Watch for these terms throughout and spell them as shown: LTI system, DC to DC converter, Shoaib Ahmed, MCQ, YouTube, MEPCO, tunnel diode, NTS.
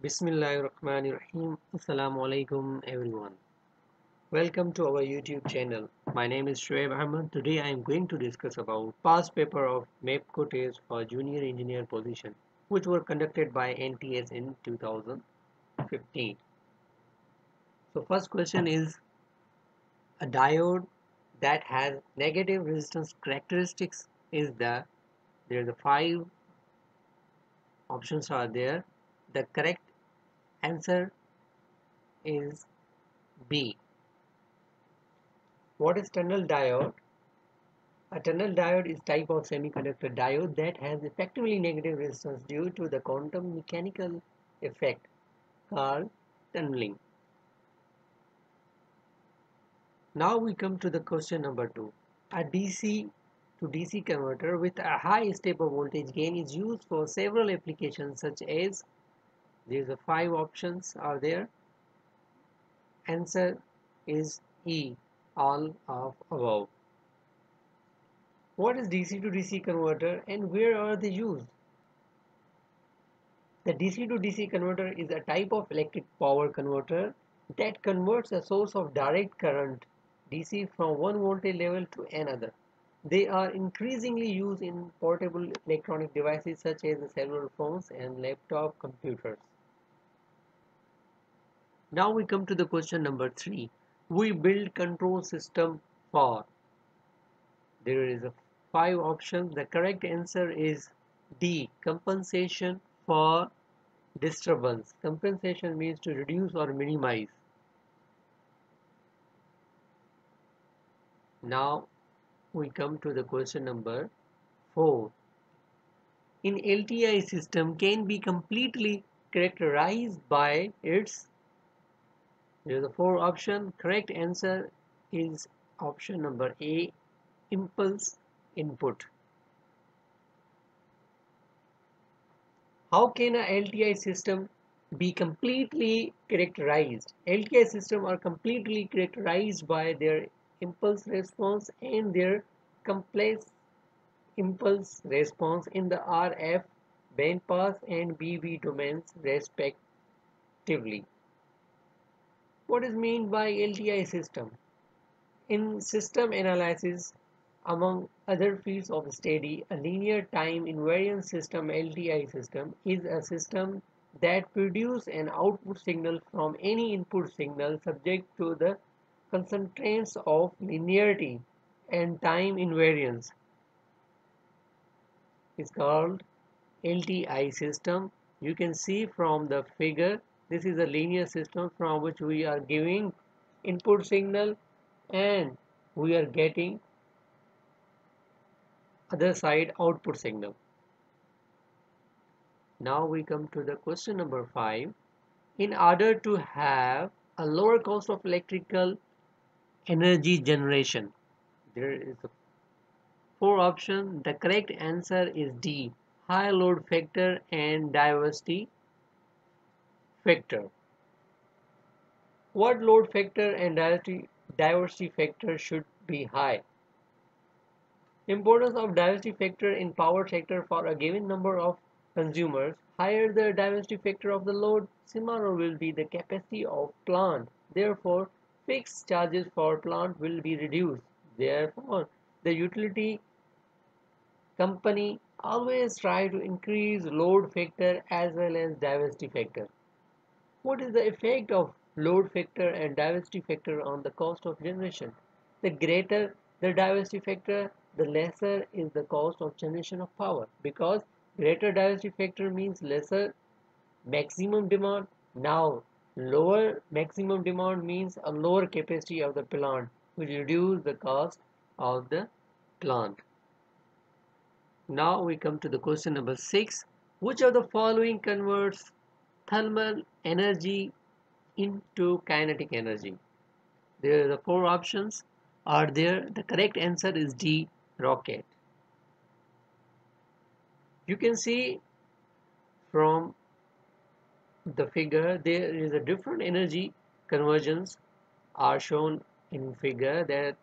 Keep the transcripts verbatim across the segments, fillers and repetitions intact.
Bismillahirrahmanirrahim. Assalamu alaikum everyone. Welcome to our YouTube channel. My name is Shoaib Ahmed. Today I am going to discuss about past paper of MEPCO test for junior engineer position which were conducted by N T S in two thousand fifteen. So first question is a diode that has negative resistance characteristics is the there are the five options are there. The correct answer is B. What is tunnel diode? A tunnel diode is type of semiconductor diode that has effectively negative resistance due to the quantum mechanical effect called tunneling. Now we come to the question number two. A D C to D C converter with a high step of voltage gain is used for several applications such as these are five options are there. Answer is E, all of above. What is D C to D C converter and where are they used? The D C to D C converter is a type of electric power converter that converts a source of direct current D C from one voltage level to another. They are increasingly used in portable electronic devices such as the cellular phones and laptop computers. Now we come to the question number three. We build control system for. There is a five options. The correct answer is D. Compensation for disturbance. Compensation means to reduce or minimize. Now we come to the question number four. An L T I system can be completely characterized by its There are the four options. Correct answer is option number A, impulse input. How can a L T I system be completely characterized? L T I systems are completely characterized by their impulse response and their complex impulse response in the R F bandpass and B V domains respectively. What is meant by L T I system? In system analysis, among other fields of study, a linear time invariant system L T I system is a system that produces an output signal from any input signal subject to the constraints of linearity and time invariance. Is called L T I system. You can see from the figure. This is a linear system from which we are giving input signal and we are getting other side output signal. Now we come to the question number five. In order to have a lower cost of electrical energy generation, there is four options. The correct answer is D, high load factor and diversity factor. What load factor and diversity, diversity factor should be high? Importance of diversity factor in power sector for a given number of consumers. Higher the diversity factor of the load, smaller will be the capacity of plant. Therefore, fixed charges for plant will be reduced. Therefore, the utility company always try to increase load factor as well as diversity factor. What is the effect of load factor and diversity factor on the cost of generation? The greater the diversity factor, the lesser is the cost of generation of power, because greater diversity factor means lesser maximum demand. Now, lower maximum demand means a lower capacity of the plant, which reduces the cost of the plant. Now we come to the question number six. Which of the following converts thermal energy into kinetic energy? There are the four options are there. The correct answer is D, rocket. You can see from the figure there is a different energy conversions are shown in figure, that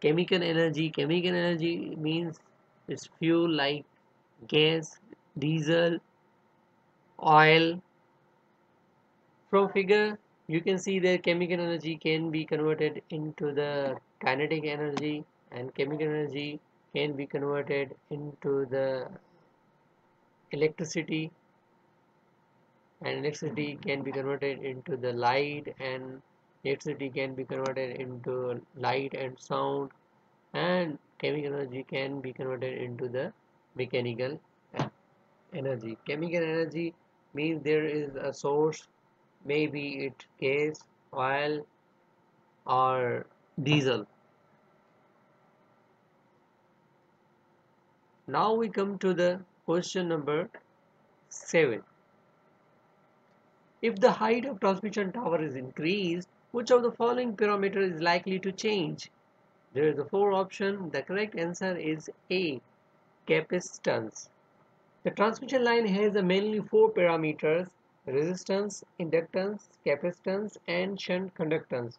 chemical energy. Chemical energy means it's fuel like gas, diesel, oil, From figure you can see that chemical energy can be converted into the kinetic energy and chemical energy can be converted into the electricity and electricity can be converted into the light and electricity can be converted into light and sound, and chemical energy can be converted into the mechanical energy. Chemical energy means there is a source, maybe it gas, oil or diesel. Now we come to the question number seven. If the height of transmission tower is increased, which of the following parameter is likely to change? There is a four option. The correct answer is A, capacitance. The transmission line has a mainly four parameters: resistance, inductance, capacitance and shunt conductance.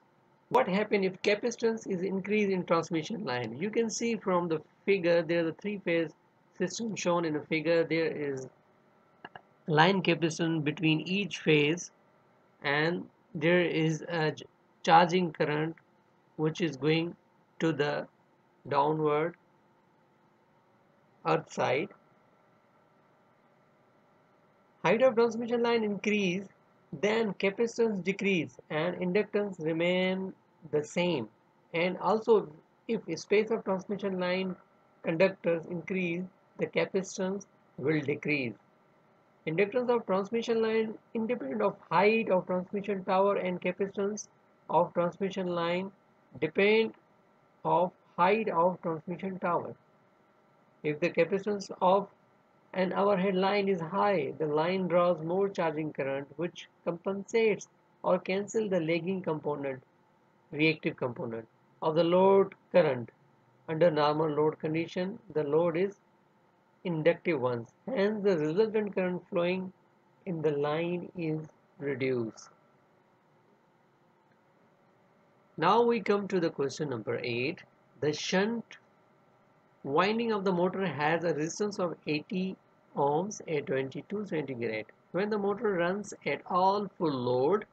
What happens if capacitance is increased in transmission line? You can see from the figure there is a three phase system shown in the figure. There is line capacitance between each phase and there is a charging current which is going to the downward earth side. Height of transmission line increase, then capacitance decrease and inductance remain the same. And also if space of transmission line conductors increase, the capacitance will decrease. Inductance of transmission line independent of height of transmission tower and capacitance of transmission line depend of height of transmission tower. If the capacitance of an overhead line is high, the line draws more charging current which compensates or cancels the lagging component, reactive component of the load current. Under normal load condition, the load is inductive ones, hence the resultant current flowing in the line is reduced. Now we come to the question number eight. The shunt winding of the motor has a resistance of eighty ohms at twenty-two centigrade. When the motor runs at all full load,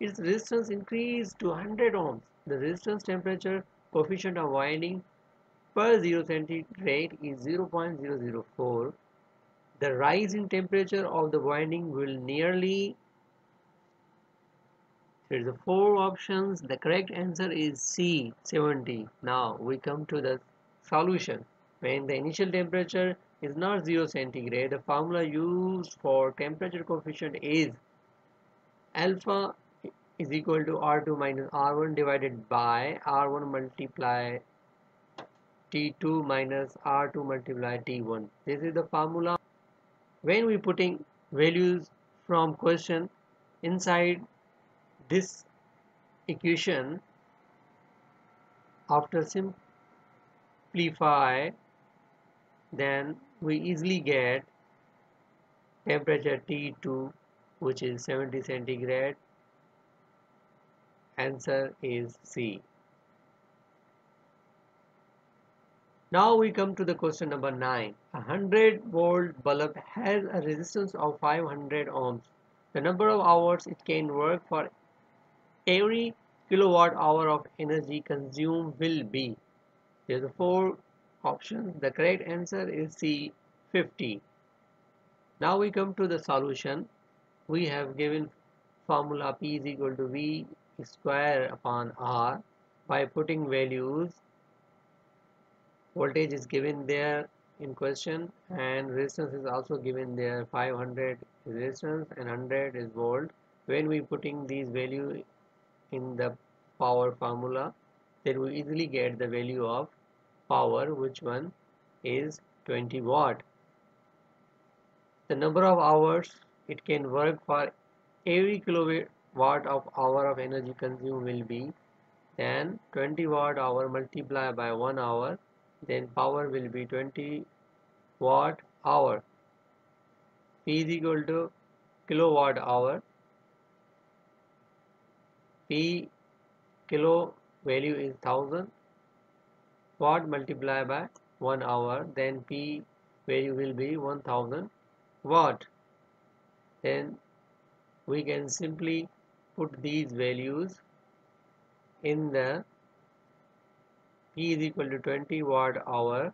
its resistance increases to one hundred ohms. The resistance temperature coefficient of winding per zero centigrade is zero point zero zero four. The rise in temperature of the winding will nearly. There is a four options. The correct answer is C, seventy. Now we come to the solution. When the initial temperature is not zero centigrade, the formula used for temperature coefficient is alpha is equal to R two minus R one divided by R one multiplied T two minus R two multiplied T one. This is the formula. When we putting values from question inside this equation, after simplify, then we easily get temperature T two, which is seventy centigrade. Answer is C. Now we come to the question number nine. A one hundred volt bulb has a resistance of five hundred ohms. The number of hours it can work for every kilowatt hour of energy consumed will be. There are four options. The correct answer is C, fifty. Now we come to the solution. We have given formula P is equal to V square upon R. By putting values, voltage is given there in question and resistance is also given there. Five hundred is resistance and one hundred is volt. When we putting these value in the power formula, then we easily get the value of power, which one is twenty watt. The number of hours it can work for every kilowatt of hour of energy consumed will be, then twenty watt hour multiplied by one hour, then power will be twenty watt hour. P is equal to kilowatt hour. P kilo value is thousand, watt multiplied by one hour, then P value will be one thousand watt. Then we can simply put these values in the E is equal to twenty watt hour,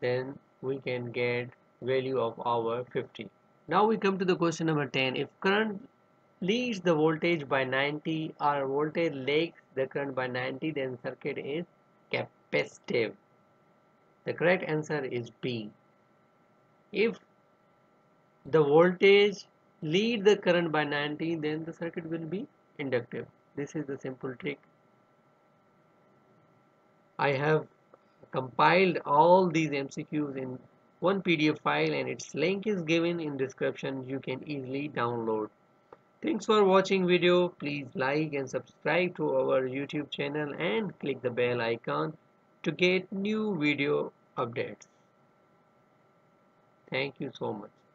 then we can get value of hour fifty. Now we come to the question number ten. If current leads the voltage by ninety or voltage lags the current by ninety, then circuit is capacitive. The correct answer is B. If the voltage leads the current by ninety, then the circuit will be inductive. This is the simple trick. I have compiled all these M C Qs in one P D F file and its link is given in description. You can easily download. Thanks for watching video. Please like and subscribe to our YouTube channel and click the bell icon to get new video updates. Thank you so much.